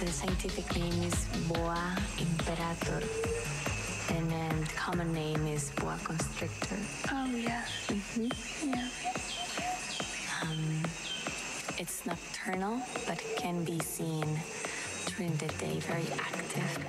The scientific name is Boa Imperador, and then the common name is Boa Constrictor. Oh, yeah. Mm-hmm. Yeah. It's nocturnal, but can be seen during the day, very active.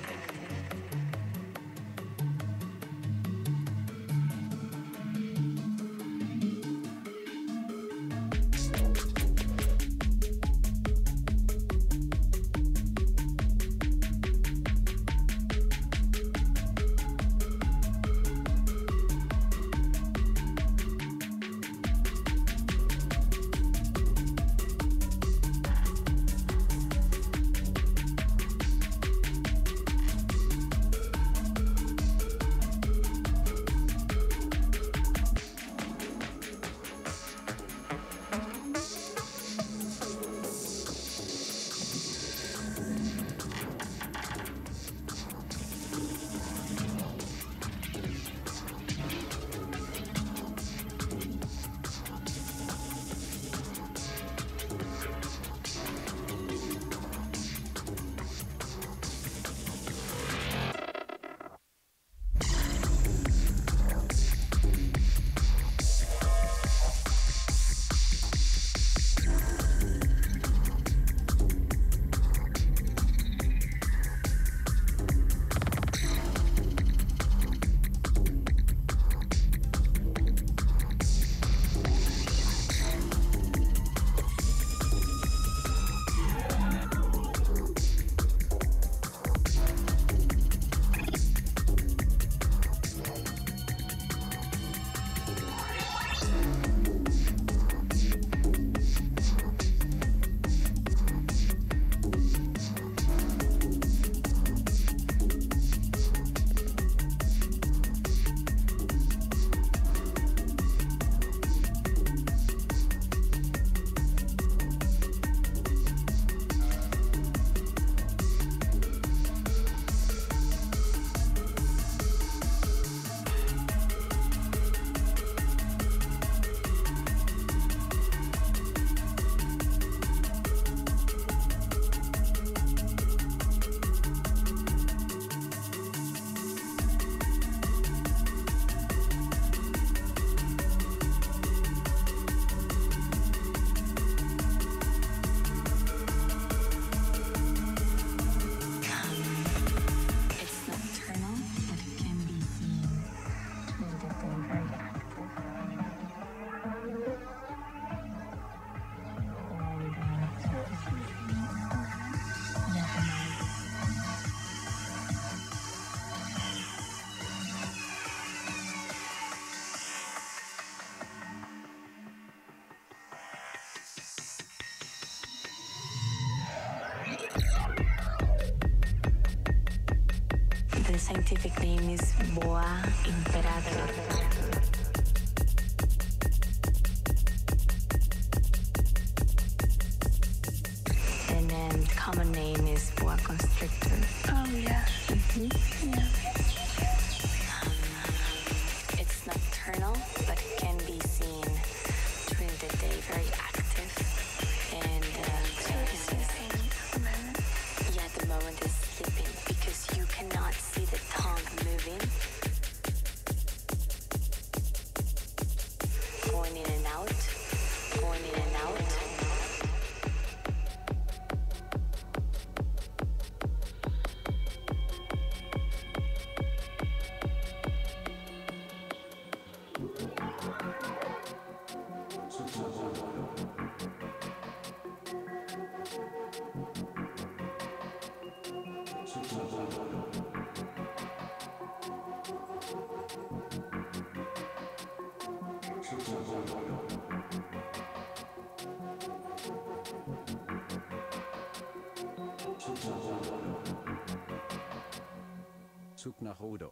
Scientific name is Boa Imperador. And then the common name is Boa Constrictor. Oh, yeah. Mm-hmm. Yeah. It's nocturnal, but it can be seen during the day, very active. And the moment is sleeping because you cannot see the tongue moving, going in and out, going in and out. Zug nach Rodo.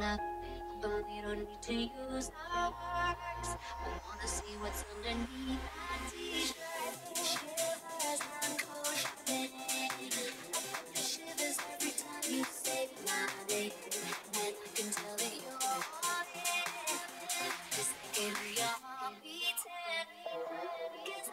that big, but we don't need to use our words. I wanna see what's underneath that t-shirt. Shivers and cold shivers. The shivers every time you say my name. And I can tell that you're on it. Cause I can hear your heartbeating. Cause I can hear your heartbeating.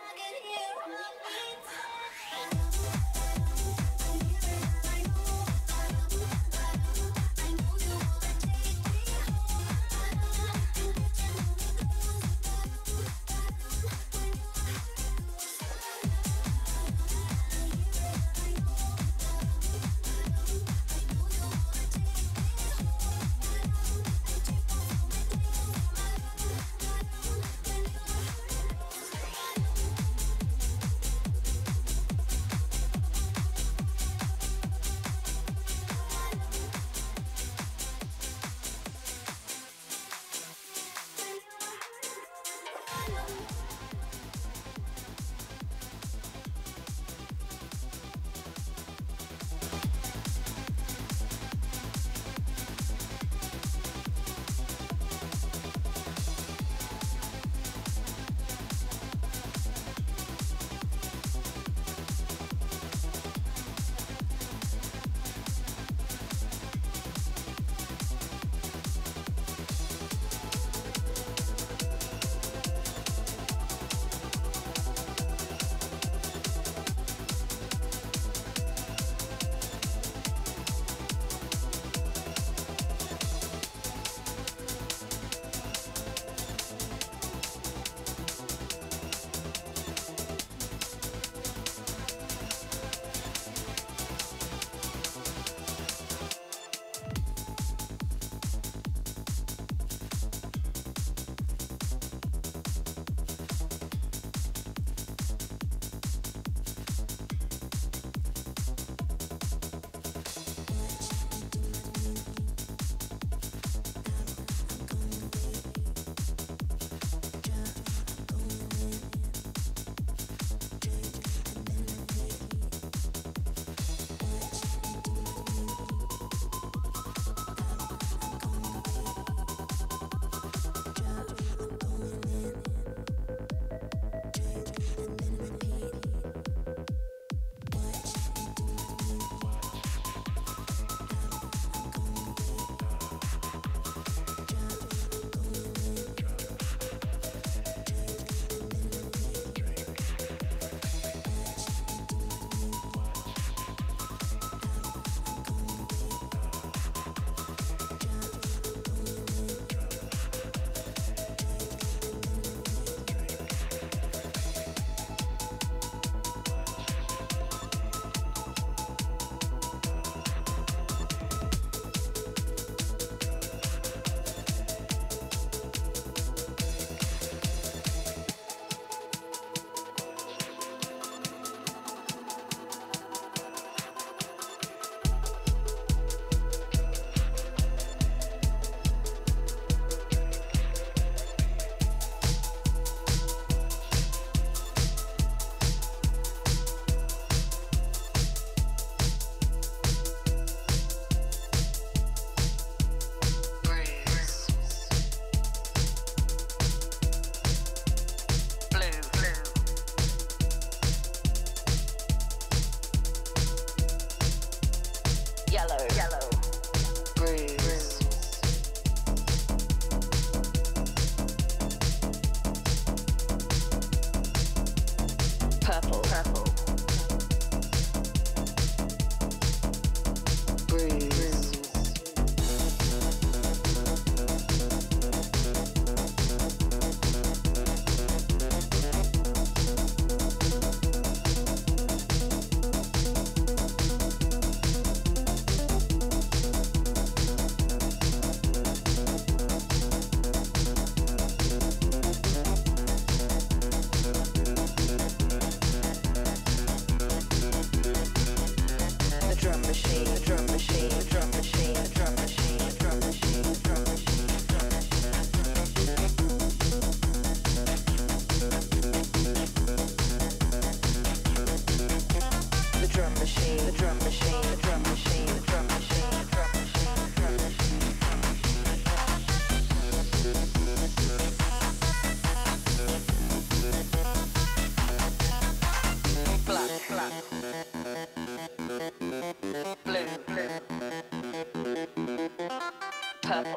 The drum machine.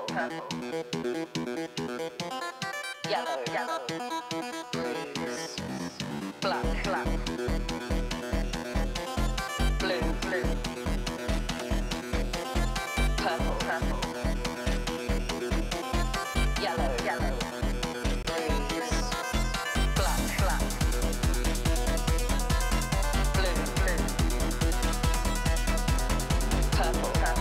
purple, yellow, yellow, bruise, black, black, blue, blue, purple, purple, yellow, yellow, bruise, black, black, blue, blue, purple, purple.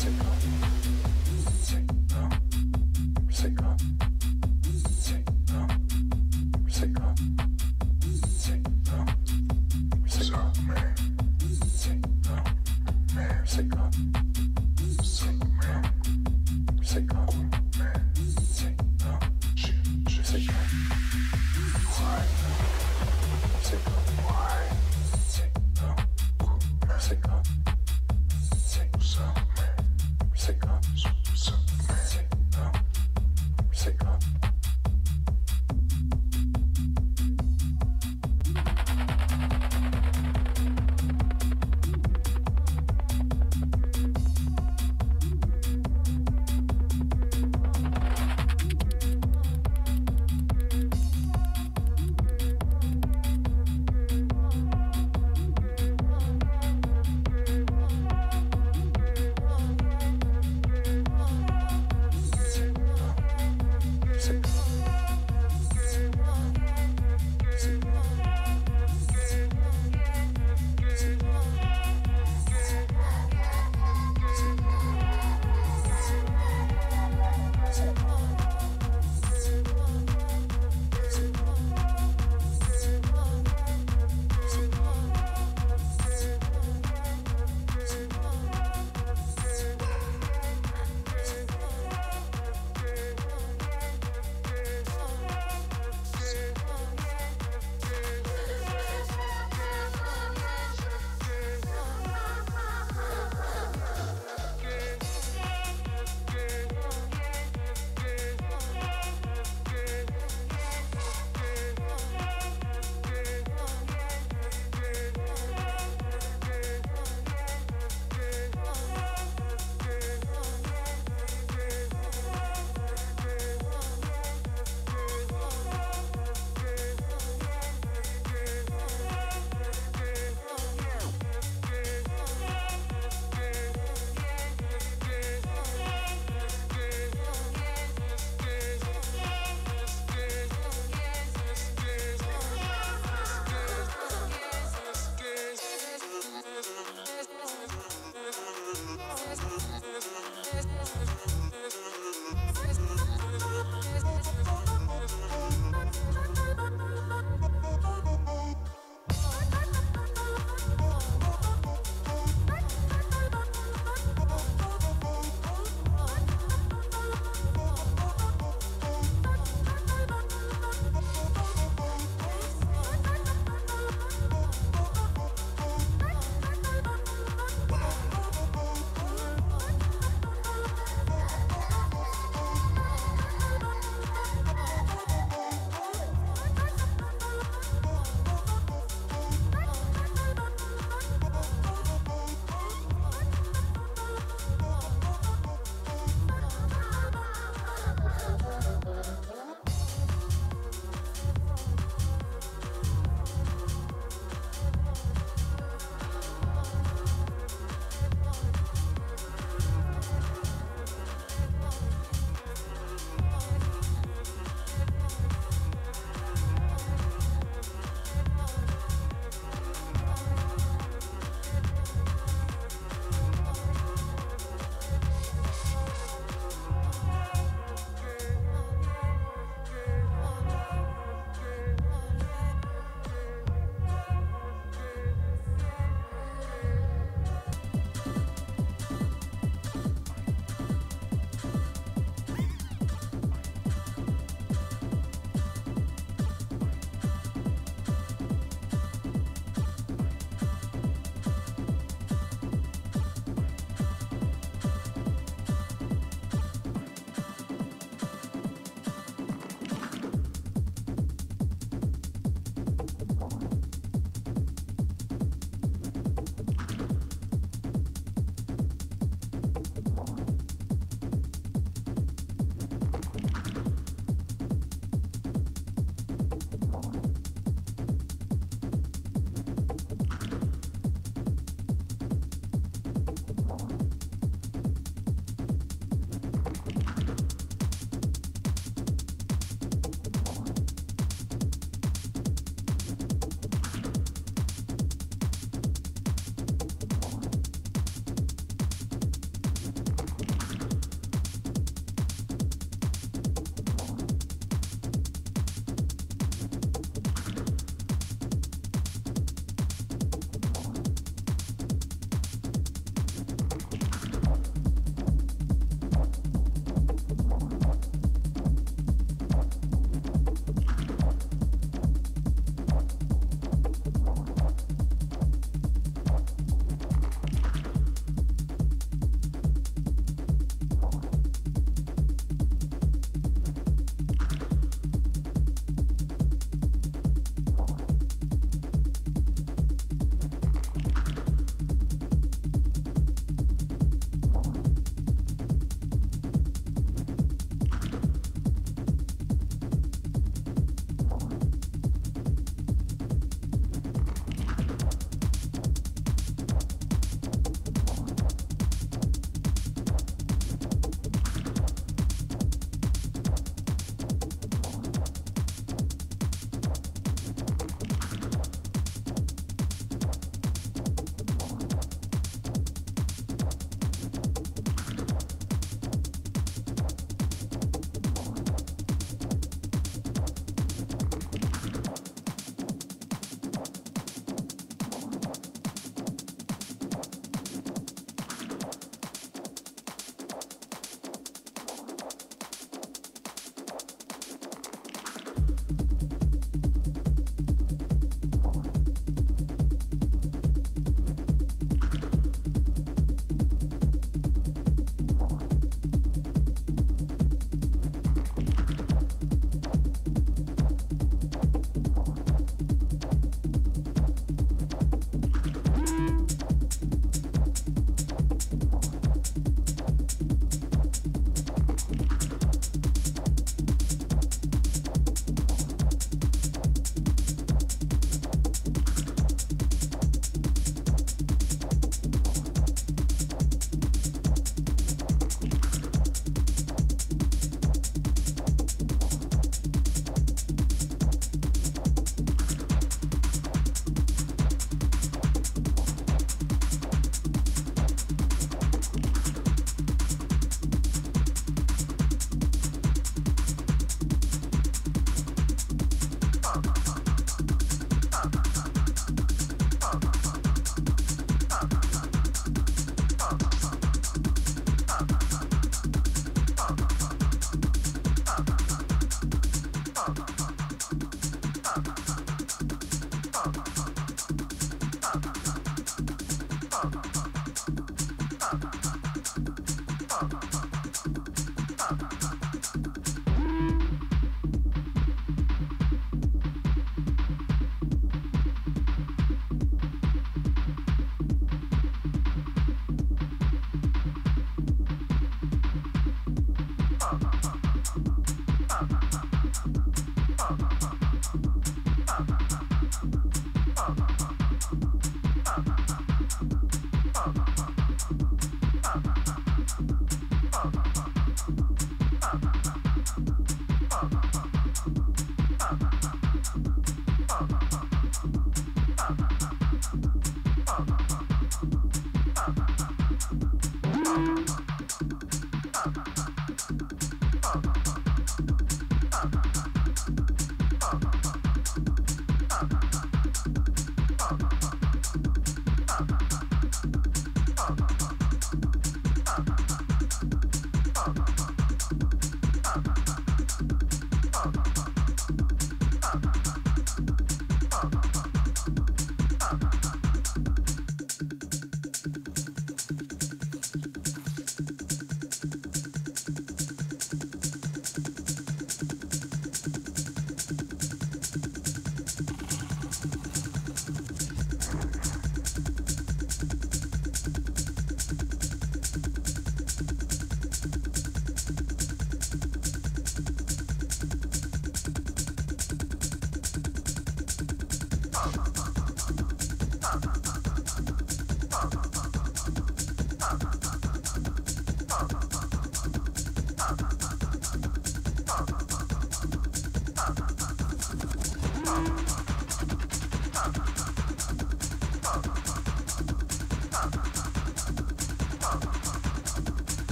Sick up.